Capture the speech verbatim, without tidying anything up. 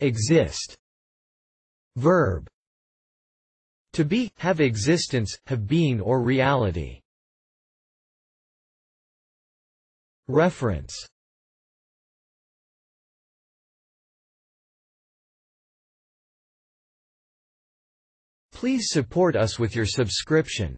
Exist. Verb. To be, have existence, have being or reality. Reference. Please support us with your subscription.